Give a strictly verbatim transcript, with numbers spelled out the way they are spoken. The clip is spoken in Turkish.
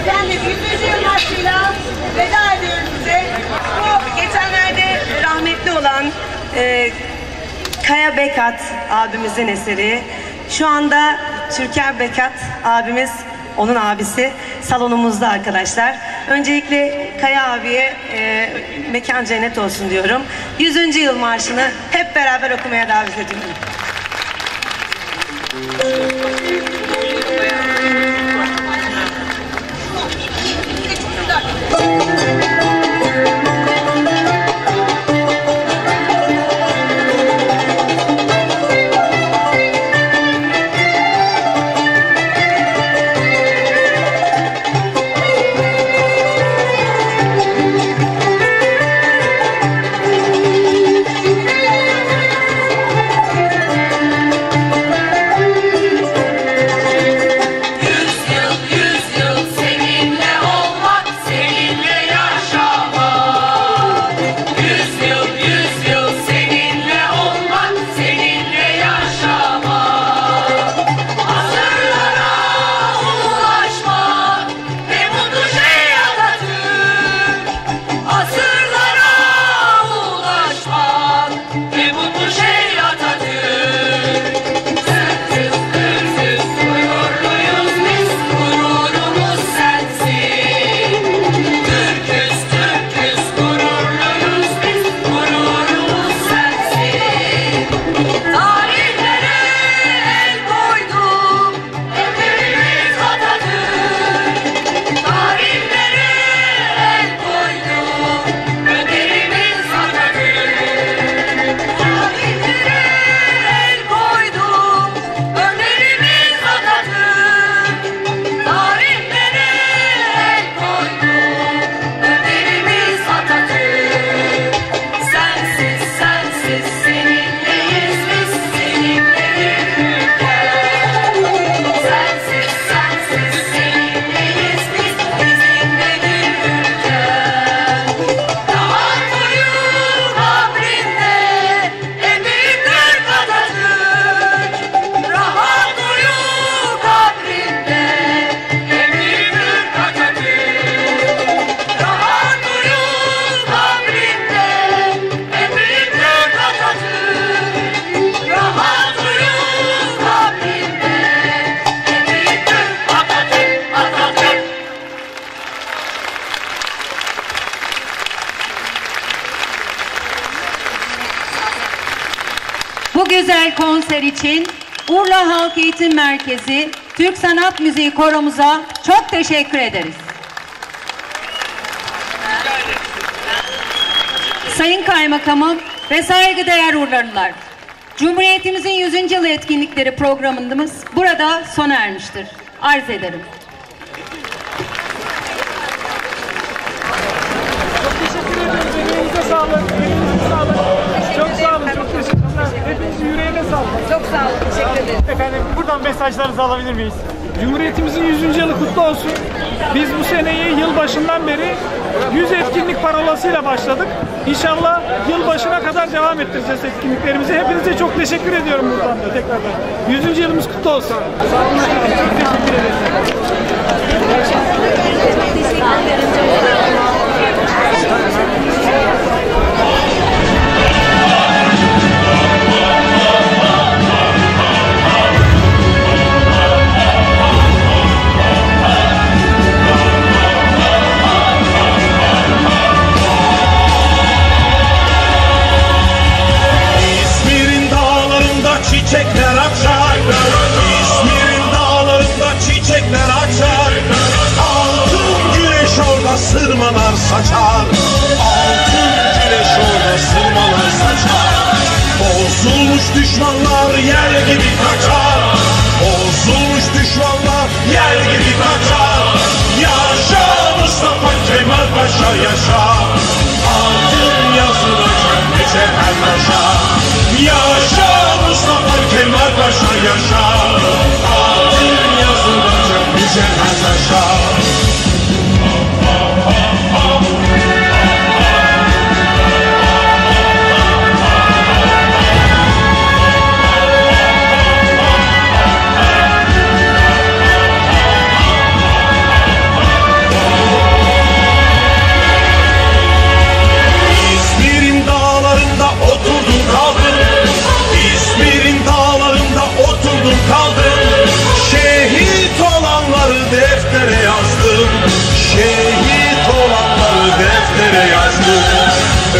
Özlemle yüz hakkıyla veda ediyoruz size. Bu geçenlerde rahmetli olan e, Kaya Bekat abimizin eseri. Şu anda Türker Bekat abimiz, onun abisi salonumuzda arkadaşlar. Öncelikle Kaya abiye e, mekan cennet olsun diyorum. yüzüncü yıl marşını hep beraber okumaya davet ediyorum. Bu güzel konser için Urla Halk Eğitim Merkezi Türk Sanat Müziği Koromuza çok teşekkür ederiz. Sayın Kaymakamım ve saygıdeğer Urlalılar, Cumhuriyetimizin yüzüncü yılı etkinlikleri programımız burada sona ermiştir. Arz ederim. Çok teşekkür ederim. Elinize sağlık. Elinize sağlık. Çok sağ olun. Çok teşekkür ederim. Hepinizin yüreğine sağlık. Çok sağ olun. Teşekkür ederim. Efendim, buradan mesajlarınızı alabilir miyiz? Cumhuriyetimizin yüzüncü yılı kutlu olsun. Biz bu seneyi yılbaşından beri yüz etkinlik parolasıyla başladık. İnşallah yılbaşına kadar devam ettireceğiz etkinliklerimizi. Hepinize çok teşekkür ediyorum buradan da tekrardan. yüzüncü yılımız kutlu olsun. Çok teşekkür ederim. Çiçekler açar, İzmir'in dağlarında çiçekler açar. Altın güneş orada sırmalar saçar, altın güneş orada sırmalar saçar. Bozulmuş düşmanlar yer gibi kaçar, bozulmuş düşmanlar yer gibi kaçar. Yaşa Mustafa Kemal Paşa yaşa, altın yazılacak gece her taşa. Yaşa Mustafa Kemal Paşa yaşa, altın yazılacak bize her taşa.